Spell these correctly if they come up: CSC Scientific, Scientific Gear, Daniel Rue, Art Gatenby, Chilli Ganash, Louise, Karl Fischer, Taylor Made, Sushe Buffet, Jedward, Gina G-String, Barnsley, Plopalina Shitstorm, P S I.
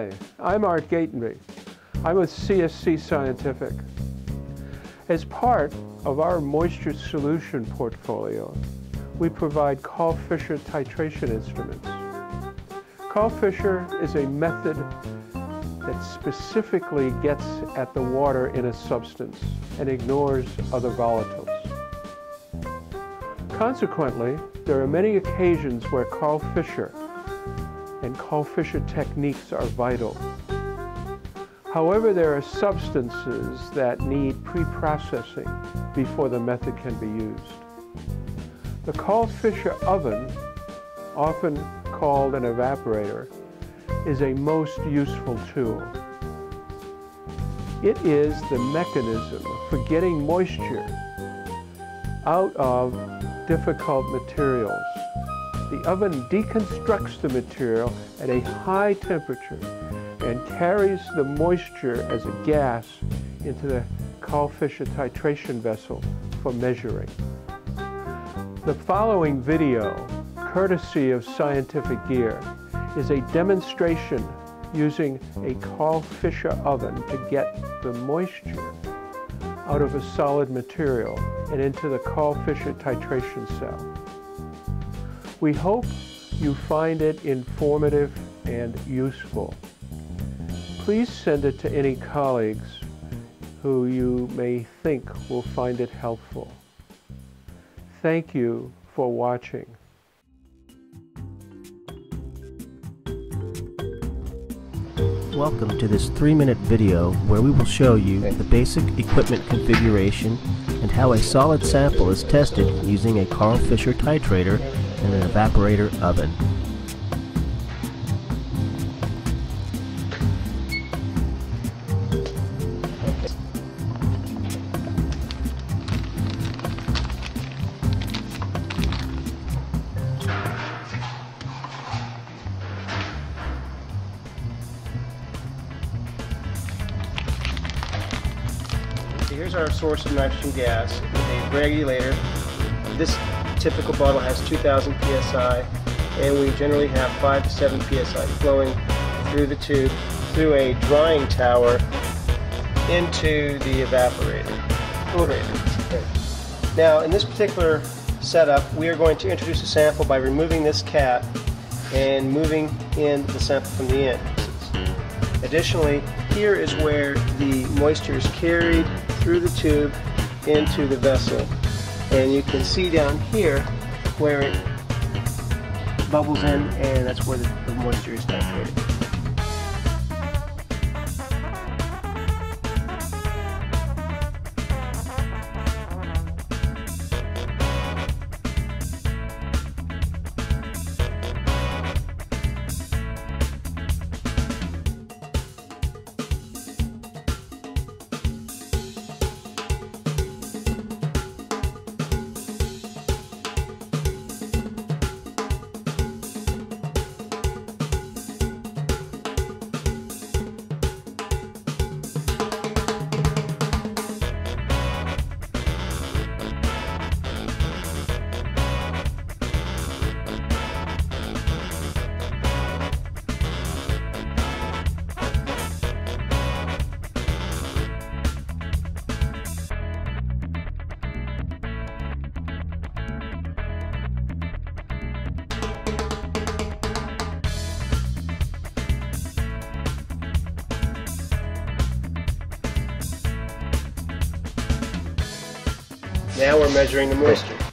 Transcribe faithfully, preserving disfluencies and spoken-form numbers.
Hi, I'm Art Gatenby. I'm with C S C Scientific. As part of our moisture solution portfolio, we provide Karl Fischer titration instruments. Karl Fischer is a method that specifically gets at the water in a substance and ignores other volatiles. Consequently, there are many occasions where Karl Fischer and Karl Fischer techniques are vital. However, there are substances that need pre-processing before the method can be used. The Karl Fischer oven, often called an evaporator, is a most useful tool. It is the mechanism for getting moisture out of difficult materials. The oven deconstructs the material at a high temperature and carries the moisture as a gas into the Karl Fischer titration vessel for measuring. The following video, courtesy of Scientific Gear, is a demonstration using a Karl Fischer oven to get the moisture out of a solid material and into the Karl Fischer titration cell. We hope you find it informative and useful. Please send it to any colleagues who you may think will find it helpful. Thank you for watching. Welcome to this three minute video where we will show you the basic equipment configuration and how a solid sample is tested using a Karl Fischer titrator and an evaporator oven. Here's our source of nitrogen gas with a regulator. This typical bottle has two thousand P S I, and we generally have five to seven P S I flowing through the tube through a drying tower into the evaporator. evaporator. Now, in this particular setup, we are going to introduce a sample by removing this cap and moving in the sample from the end. Additionally, here is where the moisture is carried through the tube into the vessel. And you can see down here where it bubbles in, and that's where the, the moisture is saturated. Now we're measuring the moisture.